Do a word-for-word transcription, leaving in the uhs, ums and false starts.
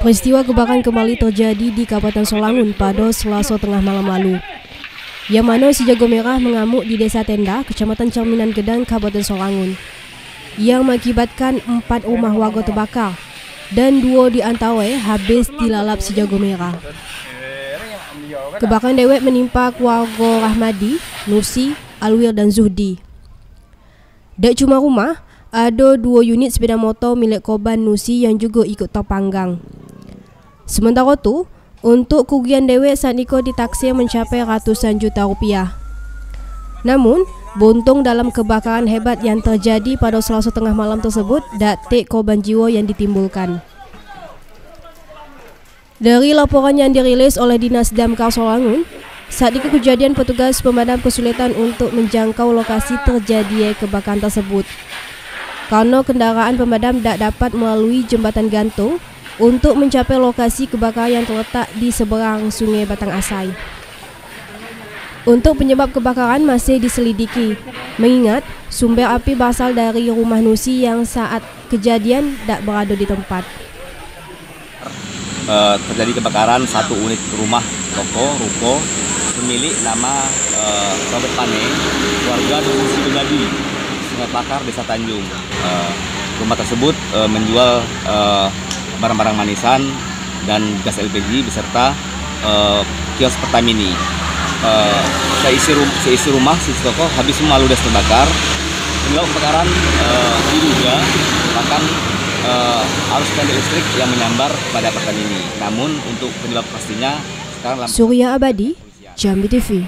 Peristiwa kebakaran kembali terjadi di Kabupaten Solangun pada Selasa tengah malam lalu. Yang mana Sejago Merah mengamuk di Desa Tendah, Kecamatan Cerminan Gedang, Kabupaten Solangun, yang mengakibatkan empat rumah warga terbakar dan dua di antara habis dilalap Sejago Merah. Kebakaran dewek menimpa keluarga Rahmadi, Nusi, Alwir dan Zuhdi. Dak cuma rumah, ada dua unit sepeda motor milik korban Nusi yang juga ikut terpanggang. Sementara itu, untuk kerugian dewek saat niko ditaksir mencapai ratusan juta rupiah. Namun, buntung dalam kebakaran hebat yang terjadi pada Selasa tengah malam tersebut dak tek korban jiwa yang ditimbulkan. Dari laporan yang dirilis oleh Dinas Damkar Solangun, saat niko kejadian petugas pemadam kesulitan untuk menjangkau lokasi terjadinya kebakaran tersebut, karena kendaraan pemadam dak dapat melalui jembatan gantung untuk mencapai lokasi kebakaran yang terletak di seberang sungai Batang Asai. Untuk penyebab kebakaran masih diselidiki, mengingat sumber api berasal dari rumah Nusi yang saat kejadian tidak berada di tempat. Uh, terjadi kebakaran satu unit rumah toko ruko pemilik nama uh, Sobat Pane, warga Nusi Bungadu, Sungai Bakar, Desa Tanjung. Uh, rumah tersebut uh, menjual uh, barang-barang manisan dan gas L P G beserta uh, kios Pertamini. Uh, seisi, rum seisi rumah, seisi toko habis semua ludes terbakar. Penyebab kebakaran uh, diduga merupakan uh, arus pendek listrik yang menyambar pada Pertamini. Namun untuk penyebab pastinya sekarang. Surya Abadi, Jambi T V.